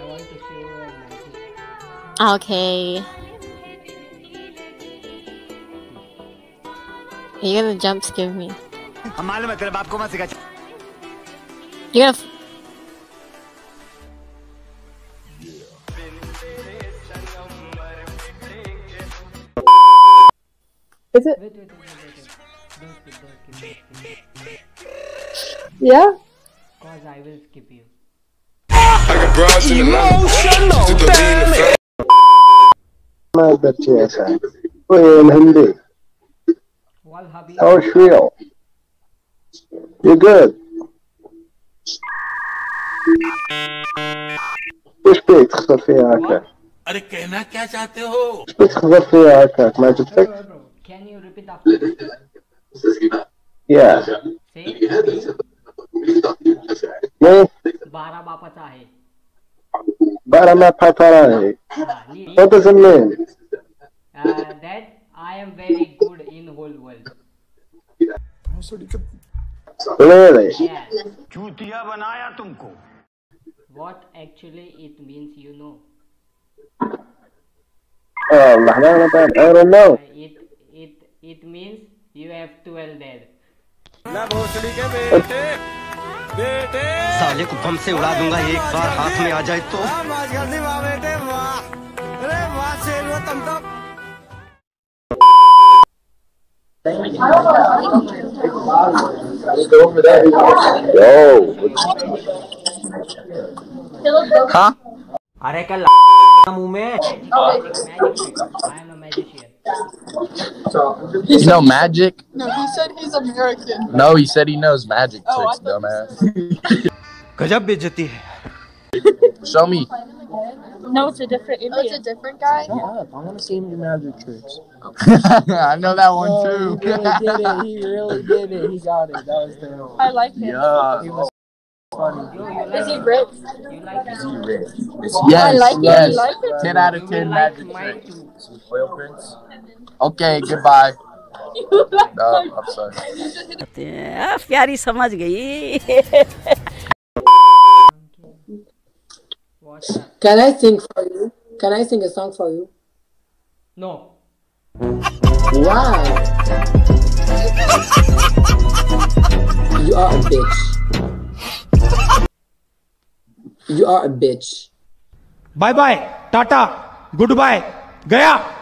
I want to feel like okay. You're gonna jump scare me. You're gonna is it? Yeah? Cause I will skip you. How's real? You're good. Can you repeat after me? Yeah. Say what does it mean? That I am very good in the whole world. Really? Yes. What actually it means, you know? I don't know. It means you have 12 dead. साले को बम से उड़ा दूंगा एक बार हाथ में आ जाए तो। हाँ? अरे क्या मुँह में? He's no magic. No, he said he's American. No, he said he knows magic tricks, dumbass. Show me. No, it's a different Indian. Oh, it's a different guy? Yeah, I want to see him do magic tricks. I know that one too. He really did it. He got it. That was terrible. I like him. Yeah. He was funny. Is he rich? Is he rich? Yes, I like yes. Him. Like 10 out of 10 magic tricks. Oil prints. Okay, goodbye. I'm sorry. Pyari samajh gayi. Can I sing for you? Can I sing a song for you? No. Why? You are a bitch. You are a bitch. Bye bye. Tata. Goodbye. Gaya.